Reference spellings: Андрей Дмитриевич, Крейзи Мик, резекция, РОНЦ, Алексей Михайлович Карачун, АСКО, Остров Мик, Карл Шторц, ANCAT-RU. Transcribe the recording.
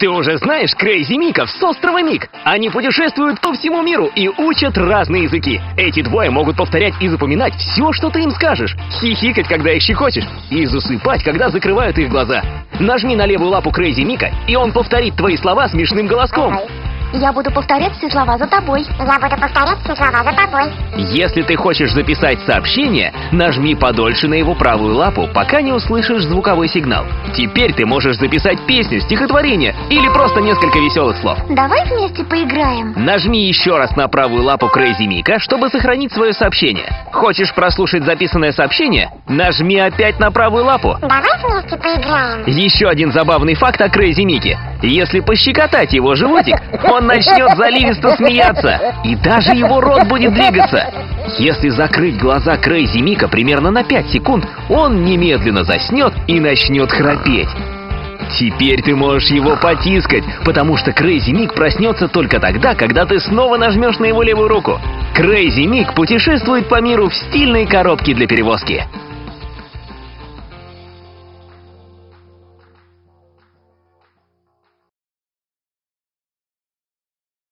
Ты уже знаешь Крейзи Миков с острова Мик? Они путешествуют по всему миру и учат разные языки. Эти двое могут повторять и запоминать все, что ты им скажешь, хихикать, когда их щекочешь, и засыпать, когда закрывают их глаза. Нажми на левую лапу Крейзи Мика, и он повторит твои слова смешным голоском. Я буду повторять все слова за тобой. Я буду повторять все слова за тобой. Если ты хочешь записать сообщение, нажми подольше на его правую лапу, пока не услышишь звуковой сигнал. Теперь ты можешь записать песню, стихотворение или просто несколько веселых слов. Давай вместе поиграем. Нажми еще раз на правую лапу Крейзи Мика, чтобы сохранить свое сообщение. Хочешь прослушать записанное сообщение? Нажми опять на правую лапу. Давай вместе поиграем. Еще один забавный факт о Крейзи Мике. Если пощекотать его животик, он начнет заливисто смеяться, и даже его рот будет двигаться. Если закрыть глаза Крейзи Мика примерно на 5 секунд, он немедленно заснет и начнет храпеть. Теперь ты можешь его потискать, потому что Крейзи Мик проснется только тогда, когда ты снова нажмешь на его левую руку. Крейзи Мик путешествует по миру в стильной коробке для перевозки.